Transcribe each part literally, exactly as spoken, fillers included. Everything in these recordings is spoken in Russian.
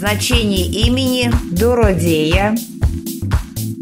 Значение имени Дородея.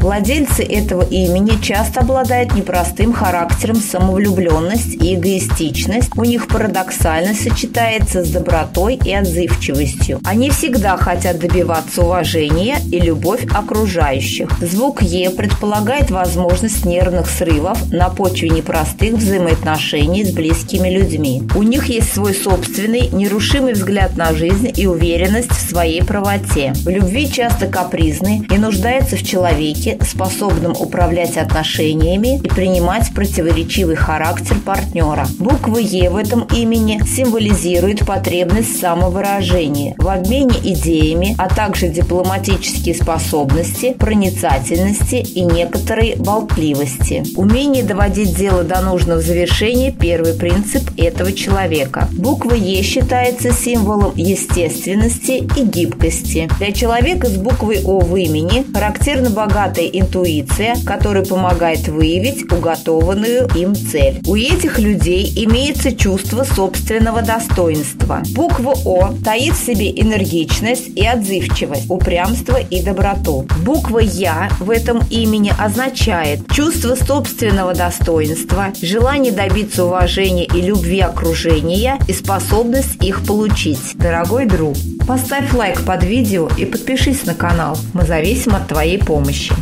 Владельцы этого имени часто обладают непростым характером, самовлюбленность и эгоистичность. У них парадоксально сочетается с добротой и отзывчивостью. Они всегда хотят добиваться уважения и любовь окружающих. Звук «Е» предполагает возможность нервных срывов на почве непростых взаимоотношений с близкими людьми. У них есть свой собственный, нерушимый взгляд на жизнь и уверенность в своей правоте. В любви часто капризны и нуждаются в человеке, способным управлять отношениями и принимать противоречивый характер партнера. Буква «Е» в этом имени символизирует потребность самовыражения в обмене идеями, а также дипломатические способности, проницательности и некоторой болтливости. Умение доводить дело до нужного завершения – первый принцип этого человека. Буква «Е» считается символом естественности и гибкости. Для человека с буквой «О» в имени характерно богатая интуиция, которая помогает выявить уготованную им цель. У этих людей имеется чувство собственного достоинства. Буква «О» таит в себе энергичность и отзывчивость, упрямство и доброту. Буква «Я» в этом имени означает чувство собственного достоинства, желание добиться уважения и любви окружения и способность их получить. Дорогой друг, поставь лайк под видео и подпишись на канал. Мы зависим от твоей помощи.